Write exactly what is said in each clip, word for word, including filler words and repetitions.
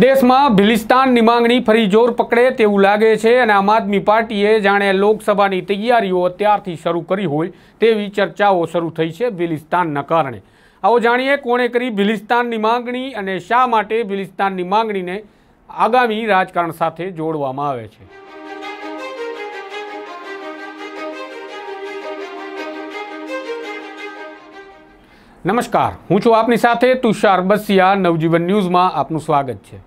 देश में भिलिस्तान की मांगनी फरी जोर पकड़े तेवुं लागे छे। आम आदमी पार्टीए जाणे लोकसभा की तैयारीओ अत्यारथी शरू करी होय तेवी चर्चाओं शुरू थई छे। भिलिस्तान कारणे आओ जाणीए कोणे करी भिलिस्तान की मांगनी अने शा माटे भिलिस्तान की मांगनी ने आगामी राजकारण साथे जोड़वामां आवे छे। नमस्कार, हूँ छूँ आपनी साथे तुषार बसिया। नवजीवन न्यूज में आपनु स्वागत है।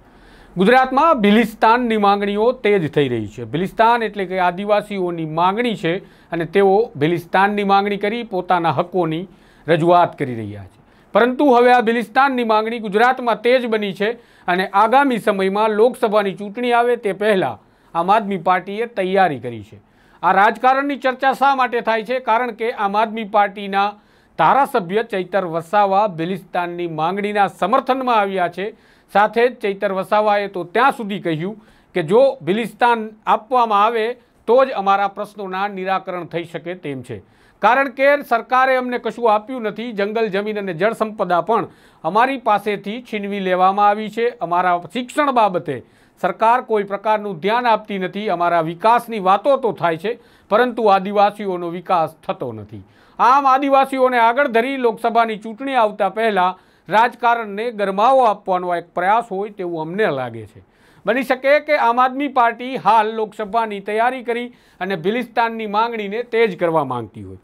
गुजरात में भिलिस्तान की मांगणीओ तेज थई रही है। भिलिस्तान एटले के आदिवासीओनी मांगणी है अने तेओ भिलिस्तान की मांगणी करी पोताना हकोनी रजूआत करी रह्या छे। परंतु हवे आ भिलिस्तान की मांगणी गुजरात में तेज बनी है अने आगामी समय में लोकसभा की चूंटणी आवे ते पहेला आम आदमी पार्टीए तैयारी करी है। आ राजकारणनी चर्चा शा माटे थाय छे? कारण के आम आदमी पार्टीना धारासभ्य चैतर वसावा भिलिस्तान की मांगणीना समर्थन में आव्या छे। साथे चैतर वसावाए तो त्यां सुधी कह्युं के जो भिलिस्तान आपवामां आवे तो ज अमारा प्रश्नोना निराकरण थई शके तेम छे। कारण के सरकारे अमने कशुं आप्युं नथी। जंगल जमीन अने जड़ संपदा पण अमारी पासेथी छीनवी लेवामां आवी छे। अमारा शिक्षण बाबते सरकार कोई प्रकारनुं ध्यान आपती नथी। अमारा विकासनी वातो तो थाय छे परंतु आदिवासीओनो विकास थतो नथी। आम आदिवासीओने आगळ धरी लोकसभानी चूंटणी आवता पहेला राजकारणने गरमावो आपवानो एक प्रयास होय तेवुं अमने लागे छे। बनी शके के आम आदमी पार्टी हाल लोकसभानी तैयारी करी अने भिलिस्ताननी मांगणीने तेज करवा मांगती होय।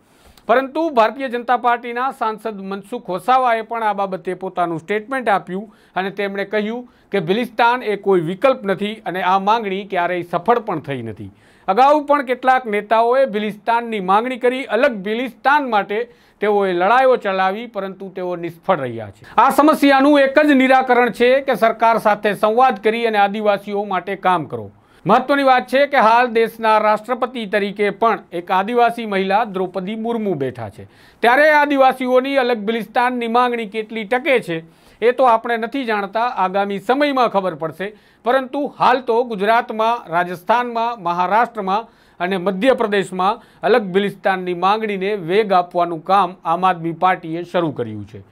परंतु भारतीय जनता पार्टीना सांसद मनसुख वसावाए पण आ बाबते पोतानुं स्टेटमेंट आप्युं अने तेमणे कह्युं के भिलिस्तान ए कोई विकल्प नथी अने आ मांगणी क्यारेय सफळ पण थई नथी। अगाऊ पण केटलाक नेताओए भिलिस्ताननी मांगणी करी, अलग भिलिस्तान माटे तेओए लड़ाईओ चलावी परंतु तेओ निष्फळ रह्या छे। आ समस्यानुं एक ज निराकरण छे के सरकार साथे संवाद करी अने आदिवासीओ माटे काम करो। महत्वनी बात है कि हाल देशना राष्ट्रपति तरीके पण एक आदिवासी महिला द्रौपदी मुर्मू बैठा है, त्यारे आदिवासीओनी अलग भिलिस्तान की मांगणी केटली टके छे ए तो आपणे नथी जाणता। आगामी समय में खबर पड़शे। परंतु हाल तो गुजरात में, राजस्थान में, महाराष्ट्र में अने मध्य प्रदेश में अलग भिलिस्तान की मांगणी ने वेग आपवानुं काम आम आदमी पार्टीए शरू कर्युं छे।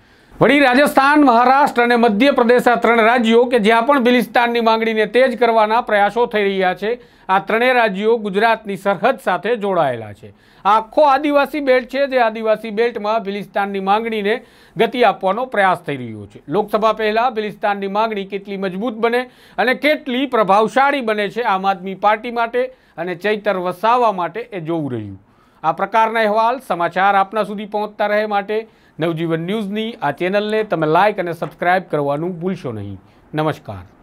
वड़ी राजस्थान, महाराष्ट्र अने मध्य प्रदेश आ त्रण राज्यों के ज्यां पण भिलिस्तान की मांगणी ने तेज करवाना प्रयासों थई रह्या छे। आ त्रणेय राज्यों गुजरातनी सरहद साथे जोड़ायेला छे। आखो आदिवासी बेल्ट है जे आदिवासी बेल्ट में भिलिस्तान की मांगणी ने गति आपवानो प्रयास थई रह्यो छे। लोकसभा पहेला भिलिस्तान की मांगणी केटली मजबूत बने अने केटली प्रभावशाળી बने छे आम आदमी पार्टी माटे अने चैतर वसावा माटे ए जोवुं रह्युं। आ प्रकारना अहेवाल समाचार आपना सुधी पहोंचता रहे माटे नवजीवन न्यूज़नी आ चेनलने तमे लाइक अने सब्सक्राइब करवानुं भूलशो नहीं। नमस्कार।